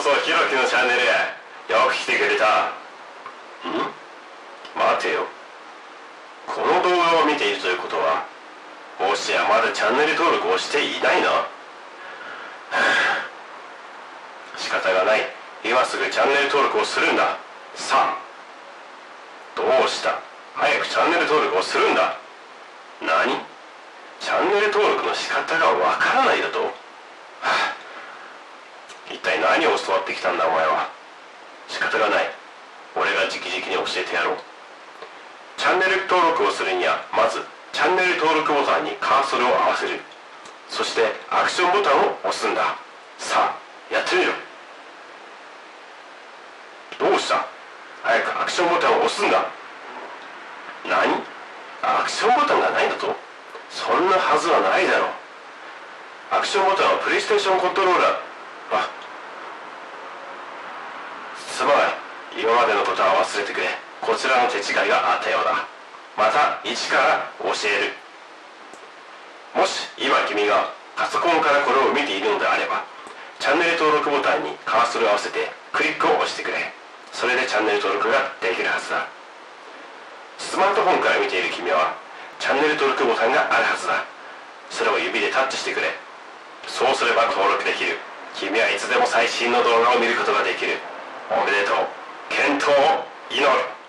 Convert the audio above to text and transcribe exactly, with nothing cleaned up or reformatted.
こそひろきのチャンネルへよく来てくれた。ん？待てよ。この動画を見ているということは、もしやまだチャンネル登録をしていないな。仕方がない。今すぐチャンネル登録をするんだ。さあ。どうした？早くチャンネル登録をするんだ。何？チャンネル登録の仕方がわからないだと？はあ、一体何を教わってきたんだお前は。仕方がない。俺が直々に教えてやろう。チャンネル登録をするには、まずチャンネル登録ボタンにカーソルを合わせる。そしてアクションボタンを押すんだ。さあやってみろ。どうした？早くアクションボタンを押すんだ。何？アクションボタンがないだと？そんなはずはないだろう。アクションボタンはプレイステーションコントローラー。あ、すまない。今までのことは忘れてくれ。こちらの手違いがあったようだ。また一から教える。もし今君がパソコンからこれを見ているのであれば、チャンネル登録ボタンにカーソルを合わせてクリックを押してくれ。それでチャンネル登録ができるはずだ。スマートフォンから見ている君はチャンネル登録ボタンがあるはずだ。それを指でタッチしてくれ。そうすれば登録できる。君はいつでも最新の動画を見ることができる。おめでとう。健闘を祈る。